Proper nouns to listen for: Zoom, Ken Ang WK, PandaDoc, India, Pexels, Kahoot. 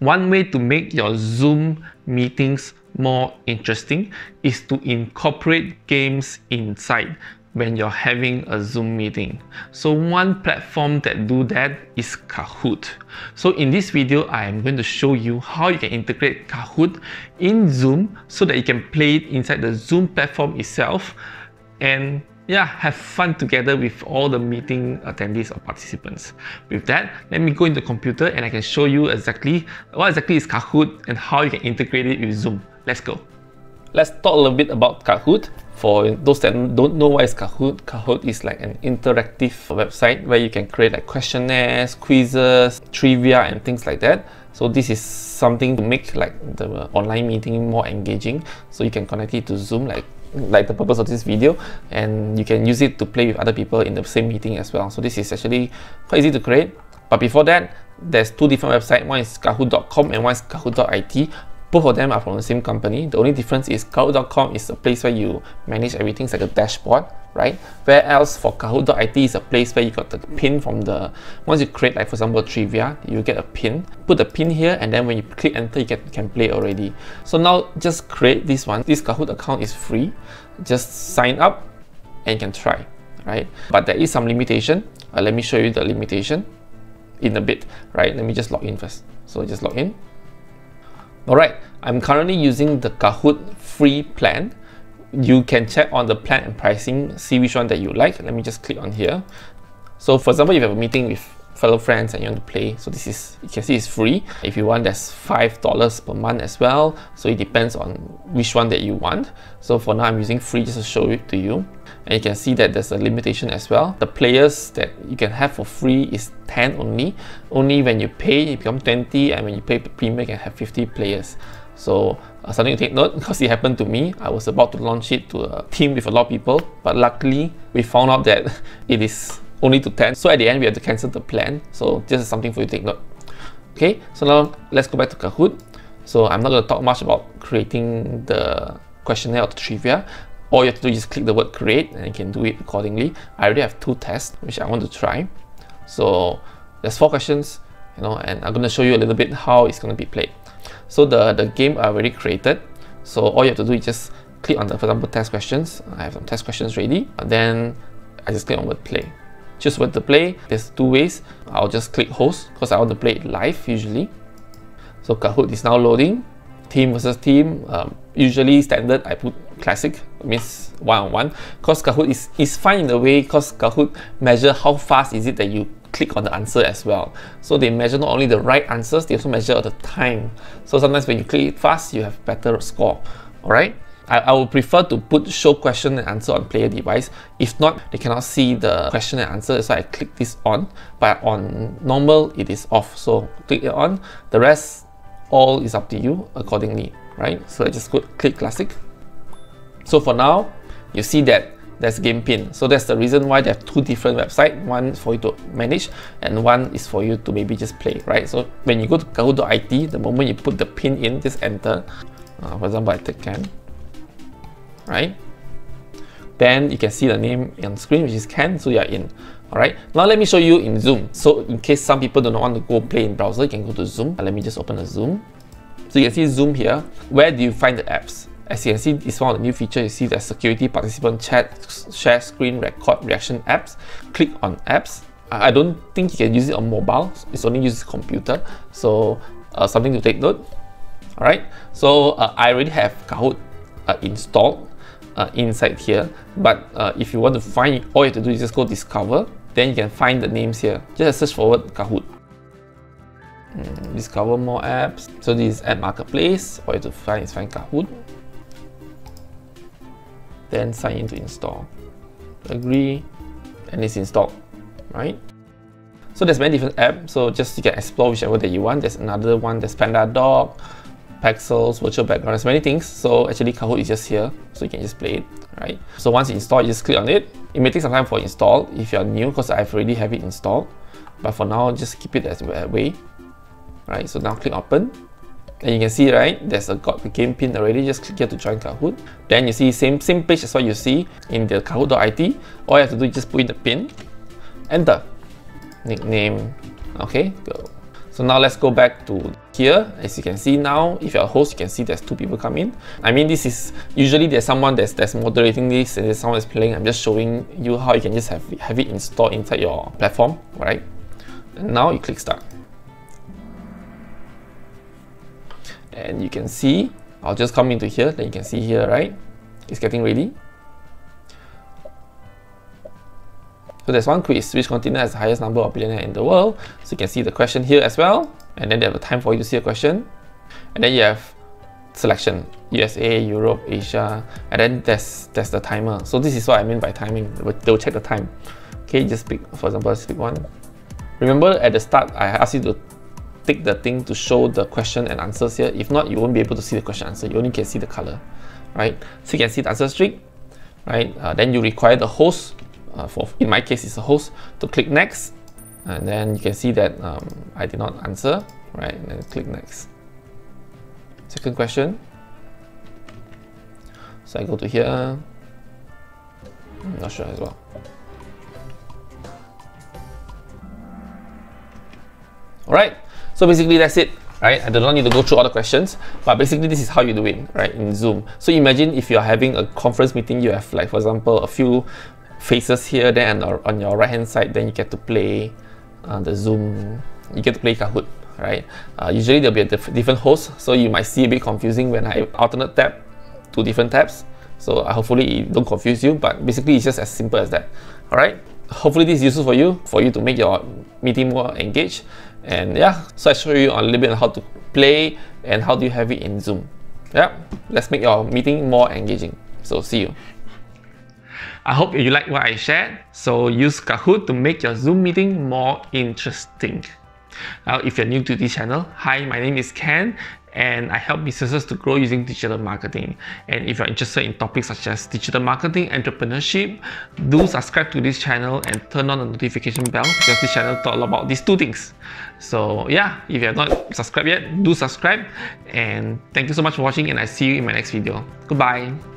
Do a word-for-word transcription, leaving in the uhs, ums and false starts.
One way to make your Zoom meetings more interesting is to incorporate games inside when you're having a Zoom meeting. So one platform that do that is Kahoot. So in this video, I am going to show you how you can integrate Kahoot in Zoom so that you can play it inside the Zoom platform itself and yeah, have fun together with all the meeting attendees or participants. With that, let me go into the computer and I can show you exactly what exactly is Kahoot and how you can integrate it with Zoom. Let's go. Let's talk a little bit about Kahoot. For those that don't know what is Kahoot, Kahoot is like an interactive website where you can create like questionnaires, quizzes, trivia and things like that. So this is something to make like the online meeting more engaging. So you can connect it to Zoom like like the purpose of this video, and you can use it to play with other people in the same meeting as well. So this is actually quite easy to create. But before that, there's two different websites. One is kahoot dot com and one is kahoot dot I T. Both of them are from the same company. The only difference is kahoot dot com is a place where you manage everything. It's like a dashboard, right? Where else for kahoot dot I T is a place where you got the pin from the, once you create like for example trivia, you get a pin, put the pin here, and then when you click enter, you get, can play already. So now just create this one. This Kahoot account is free. Just sign up and you can try, right? But there is some limitation. Uh, let me show you the limitation in a bit, right? Let me just log in first. So just log in. Alright, I'm currently using the Kahoot free plan. You can check on the plan and pricing, see which one that you like. Let me just click on here. So for example, if you have a meeting with fellow friends and you want to play, so this is, you can see it's free. If you want, that's five dollars per month as well. So it depends on which one that you want. So for now, I'm using free just to show it to you. And you can see that there's a limitation as well. The players that you can have for free is ten only. Only when you pay, it becomes twenty, and when you pay premium, you can have fifty players. So uh, something to take note, because it happened to me. I was about to launch it to a team with a lot of people, but luckily we found out that it is only to ten. So at the end, we have to cancel the plan. So this is something for you to take note. Okay, so now let's go back to Kahoot. So I'm not going to talk much about creating the questionnaire or the trivia. All you have to do is just click the word create and you can do it accordingly. I already have two tests which I want to try. So there's four questions, you know, and I'm going to show you a little bit how it's going to be played. So the, the game I already created. So all you have to do is just click on the, for example, test questions. I have some test questions ready. And then I just click on word play. Choose word to play. There's two ways. I'll just click host because I want to play it live usually. So Kahoot is now loading. Team versus team, um, usually standard I put classic, means one-on-one, because Kahoot is, is fine in a way because Kahoot measure how fast is it that you click on the answer as well. So they measure not only the right answers, they also measure the time. So sometimes when you click it fast, you have better score. Alright, I, I would prefer to put show question and answer on player device. If not, they cannot see the question and answer, so I click this on, but on normal it is off. So click it on, the rest all is up to you accordingly, right? So I just go click classic. So for now, you see that there's game pin. So that's the reason why there are two different websites. One for you to manage and one is for you to maybe just play, right? So when you go to kahoot dot I T, the moment you put the pin in, just enter. Uh, for example, I take Ken, right? Then you can see the name on screen, which is Ken, so you are in. Alright, now let me show you in Zoom. So in case some people do not want to go play in browser, you can go to Zoom. Let me just open a Zoom. So you can see Zoom here. Where do you find the apps? As you can see, it's one of the new features. You see the security, participant chat, share screen, record, reaction apps. Click on apps. I don't think you can use it on mobile. It's only used computer. So uh, something to take note. Alright, so uh, I already have Kahoot uh, installed uh, inside here. But uh, if you want to find it, all you have to do is just go discover. Then you can find the names here. Just search for word Kahoot. Mm, discover more apps. So this is App Marketplace. All you have to find is find Kahoot. Then sign in to install. Agree. And it's installed, right? So there's many different apps. So just you can explore whichever that you want. There's another one. There's PandaDoc, Pexels, virtual background. There's many things. So actually Kahoot is just here. So you can just play it, right? So once you install, you just click on it. It may take some time for install if you're new, because I've already have it installed. But for now, just keep it as a way. Right, so now click open. And you can see, right, there's a got the game pin already. Just click here to join Kahoot. Then you see same same page as what you see in the kahoot dot I T. All you have to do is just put in the pin. Enter. Nickname. Okay, go. So now let's go back to here. As you can see now, if you're a host, you can see there's two people come in. I mean, this is usually there's someone that's, that's moderating this and there's someone that's playing. I'm just showing you how you can just have, have it installed inside your platform, right? And now you click start. And you can see, I'll just come into here, then you can see here, right? It's getting ready. So there's one quiz, which continent has the highest number of billionaires in the world? So you can see the question here as well. And then they have a time for you to see a question. And then you have selection, U S A, Europe, Asia. And then there's, there's the timer. So this is what I mean by timing. They'll check the time. Okay, just pick, for example, just pick one. Remember at the start, I asked you to tick the thing to show the question and answers here. If not, you won't be able to see the question answer. You only can see the color, right? So you can see the answer string, right? Uh, then you require the host. Uh, for, in my case, it's a host, to click next, and then you can see that um, I did not answer, right? And then click next. Second question. So I go to here. I'm not sure as well. All right. So basically, that's it. Right? I don't need to go through all the questions, but basically this is how you do it, right? In Zoom. So imagine if you're having a conference meeting, you have, like, for example, a few faces here, then on your right hand side, then you get to play uh, the Zoom, you get to play Kahoot, right? Uh, usually there'll be a diff different host, so you might see a bit confusing when I alternate tab to different tabs. So uh, hopefully it don't confuse you, but basically it's just as simple as that. All right, hopefully this is useful for you, for you to make your meeting more engaged. And yeah, so I show you a little bit on how to play and how do you have it in Zoom. Yeah, let's make your meeting more engaging. So see you. I hope you like what I shared. So use Kahoot to make your Zoom meeting more interesting. Now, if you're new to this channel, hi, my name is Ken, and I help businesses to grow using digital marketing. And if you're interested in topics such as digital marketing, entrepreneurship, do subscribe to this channel and turn on the notification bell, because this channel talks about these two things. So yeah, if you're not subscribed yet, do subscribe. And thank you so much for watching, and I see you in my next video. Goodbye.